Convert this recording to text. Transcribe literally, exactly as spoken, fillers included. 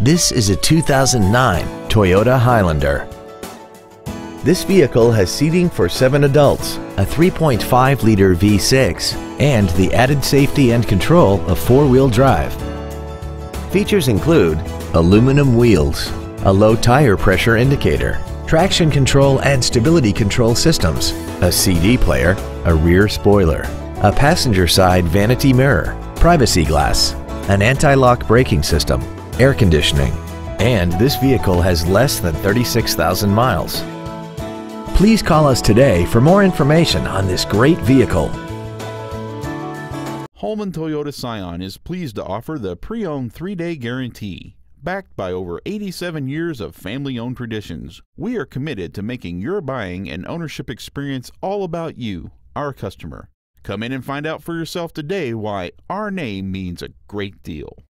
This is a two thousand nine Toyota Highlander. This vehicle has seating for seven adults, a three point five liter V six, and the added safety and control of four-wheel drive. Features include aluminum wheels, a low tire pressure indicator, traction control and stability control systems, a C D player, a rear spoiler, a passenger side vanity mirror, privacy glass, an anti-lock braking system, air conditioning, and this vehicle has less than thirty-six thousand miles. Please call us today for more information on this great vehicle. Holman Toyota Scion is pleased to offer the pre-owned three-day guarantee. Backed by over eighty-seven years of family-owned traditions, we are committed to making your buying and ownership experience all about you, our customer. Come in and find out for yourself today why our name means a great deal.